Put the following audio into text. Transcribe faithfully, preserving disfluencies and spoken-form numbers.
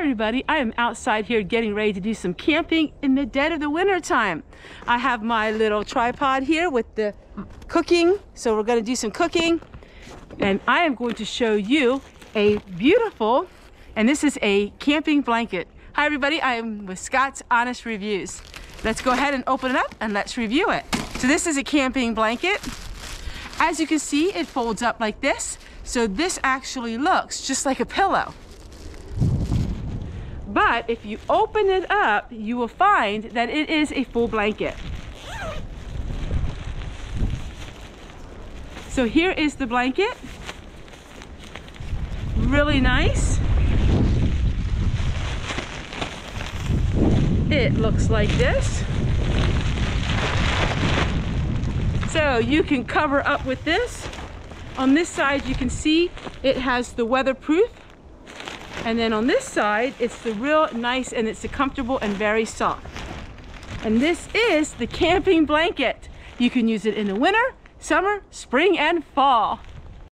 Hi everybody, I am outside here getting ready to do some camping in the dead of the winter time. I have my little tripod here with the cooking, so we're going to do some cooking. And I am going to show you a beautiful, and this is a camping blanket. Hi everybody, I am with Scott's Honest Reviews. Let's go ahead and open it up and let's review it. So this is a camping blanket. As you can see, it folds up like this. So this actually looks just like a pillow. But if you open it up, you will find that it is a full blanket. So here is the blanket. Really nice. It looks like this. So you can cover up with this. On this side, you can see it has the weatherproof. And then on this side, it's the real nice and it's the comfortable and very soft. And this is the camping blanket. You can use it in the winter, summer, spring, and fall.